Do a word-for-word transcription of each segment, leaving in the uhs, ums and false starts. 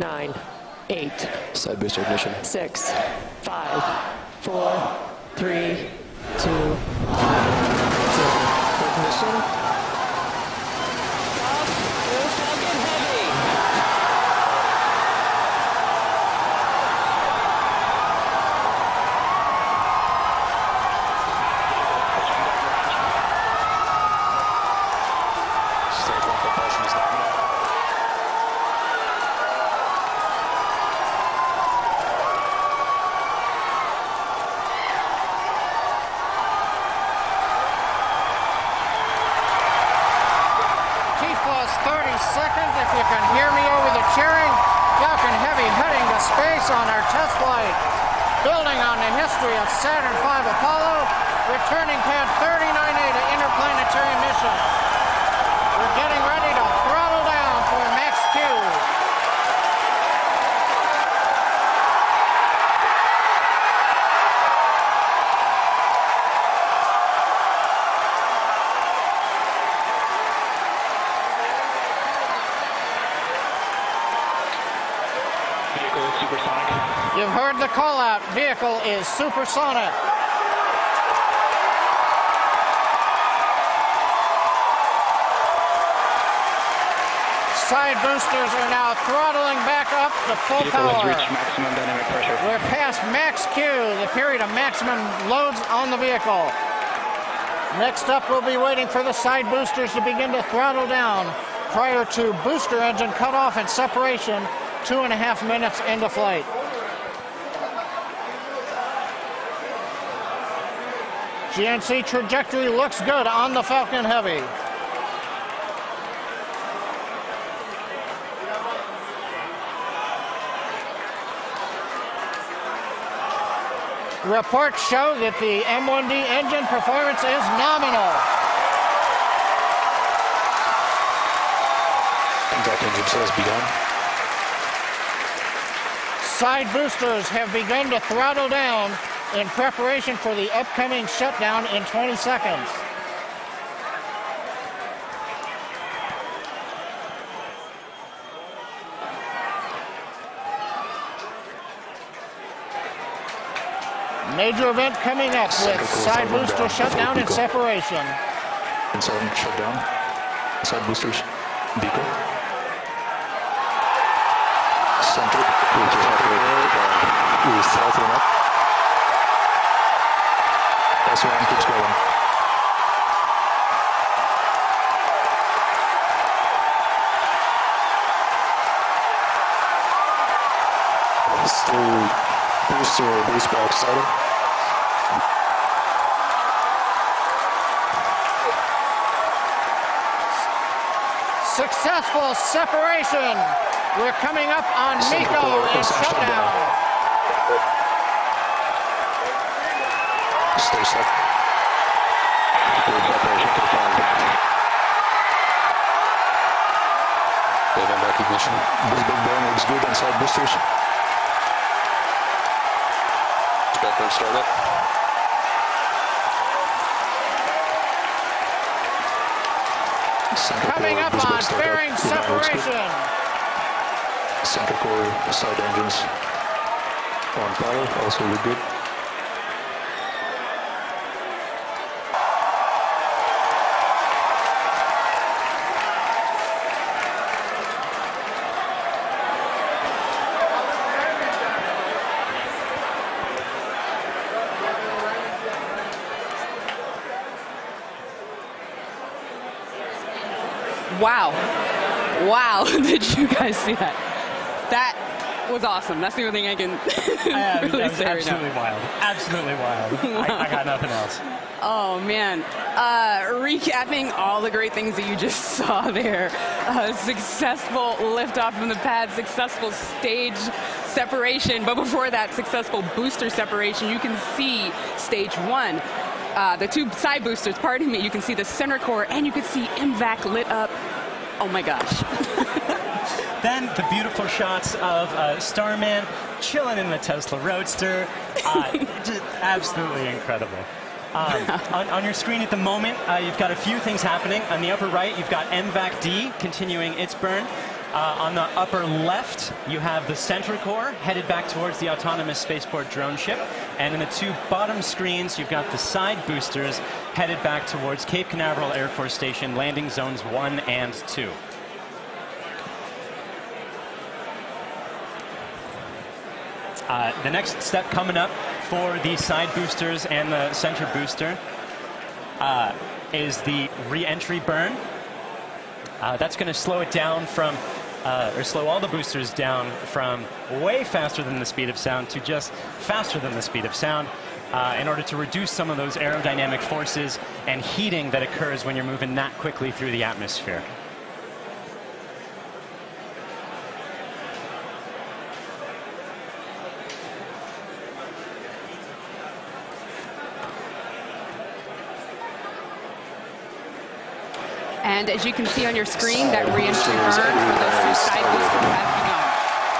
nine, eight. Side booster ignition. Six, five, four, three, two, one, zero. Ignition. thirty seconds, if you can hear me over the cheering. Falcon Heavy heading to space on our test flight, building on the history of Saturn five Apollo, returning pad thirty-nine A to interplanetary missions. We're getting ready to throttle down for max Q. You've heard the call out. Vehicle is supersonic. Side boosters are now throttling back up to full power. Reached maximum dynamic pressure. We're past max Q, the period of maximum loads on the vehicle. Next up, we'll be waiting for the side boosters to begin to throttle down prior to booster engine cutoff and separation two and a half minutes into flight. G N C trajectory looks good on the Falcon Heavy. Reports show that the M one D engine performance is nominal. Contact engine says begun. Side boosters have begun to throttle down in preparation for the upcoming shutdown in twenty seconds. Major event coming up with side booster shutdown and separation. Inside shutdown. Side boosters. Beaker. Center, which is halfway there, but it is south and up. S one keeps going. Still booster or boost back started. Successful separation. We're coming up on Miko in shutdown. Stay set. Separation confirmed. They've been back ignition. Big big burn looks good on side boosters. Backward startup. Coming up on fairing separation. Center core side engines on power also look good. Wow. Wow. Did you guys see that? That was awesome. That's the only thing I can I, really that was say absolutely right now. Wild. Absolutely wild. I, I got nothing else. Oh, man. Uh, recapping all the great things that you just saw there. Uh, successful liftoff from the pad, successful stage separation, but before that, successful booster separation. You can see stage one. Uh, the two side boosters, pardon me, you can see the center core, and you can see M VAC lit up. Oh, my gosh. Then the beautiful shots of uh, Starman chilling in the Tesla Roadster. Uh, just absolutely incredible. Um, on, on your screen at the moment, uh, you've got a few things happening. On the upper right, you've got M VAC D continuing its burn. Uh, on the upper left, you have the Centricore headed back towards the autonomous spaceport drone ship. And in the two bottom screens, you've got the side boosters headed back towards Cape Canaveral Air Force Station, landing zones one and two. Uh, the next step coming up for the side boosters and the center booster uh, is the re-entry burn. Uh, that's going to slow it down from, uh, or slow all the boosters down from way faster than the speed of sound to just faster than the speed of sound uh, in order to reduce some of those aerodynamic forces and heating that occurs when you're moving that quickly through the atmosphere. And as you can see on your screen, that re-entry burn for those two side boosters have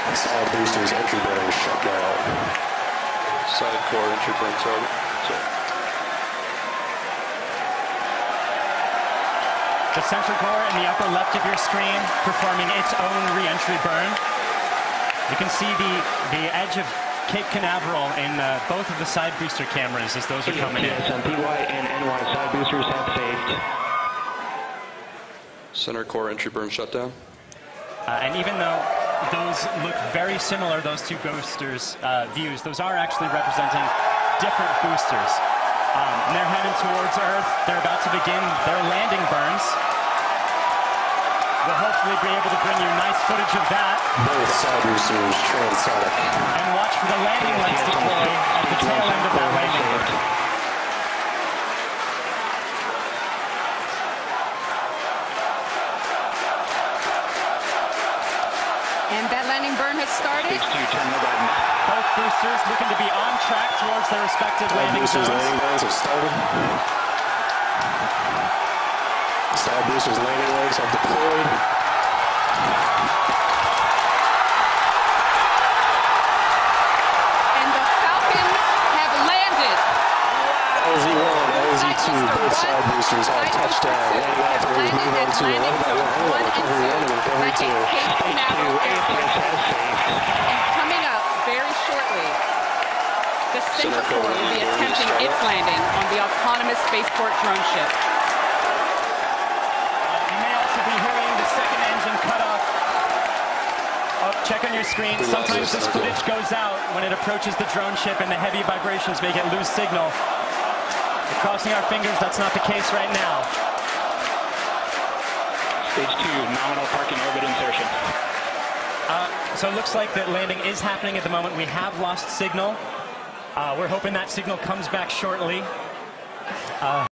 begun. Side boosters entry burn shut down. Side core entry burn started. The center core in the upper left of your screen performing its own re-entry burn. You can see the, the edge of Cape Canaveral in uh, both of the side booster cameras as those are coming in. P Y and N Y side boosters have saved. Center core entry burn shutdown. Uh, and even though those look very similar, those two boosters uh, views, those are actually representing different boosters. Um, and they're headed towards Earth. They're about to begin their landing burns. We'll hopefully be able to bring you nice footage of that. Both side boosters transonic. And watch for the landing lights deploy at the tail end of that landing burn. And that landing burn has started. Both boosters looking to be on track towards their respective landing zones. Landing burns have started. Side boosters' landing legs are deployed. And the Falcons have landed. L Z one, L Z two, both side boosters on touchdown. Landing operators move on to eleven by one, recovery one and recovery two. Thank you, A P S has saved. And coming up very shortly, the Centricore will be attempting its landing on the autonomous spaceport drone ship. Check on your screen. Sometimes this footage goes out when it approaches the drone ship and the heavy vibrations make it lose signal. We're crossing our fingers, that's not the case right now. Stage two, nominal parking orbit insertion. Uh, so it looks like that landing is happening at the moment. We have lost signal. Uh, we're hoping that signal comes back shortly. Uh,